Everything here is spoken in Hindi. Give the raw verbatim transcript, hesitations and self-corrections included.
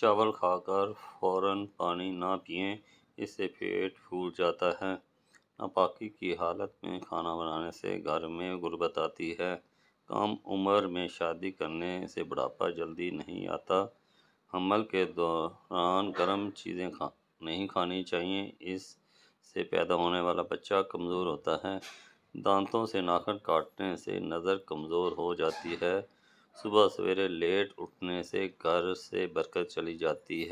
चावल खाकर फ़ौरन पानी ना पिएं, इससे पेट फूल जाता है। नापाकी की हालत में खाना बनाने से घर में गुर्बत आती है। कम उम्र में शादी करने से बुढ़ापा जल्दी नहीं आता। हमल के दौरान गर्म चीज़ें खा नहीं खानी चाहिए, इससे पैदा होने वाला बच्चा कमज़ोर होता है। दांतों से नाखून काटने से नज़र कमज़ोर हो जाती है। सुबह सवेरे लेट उठने से घर से बरकत चली जाती है।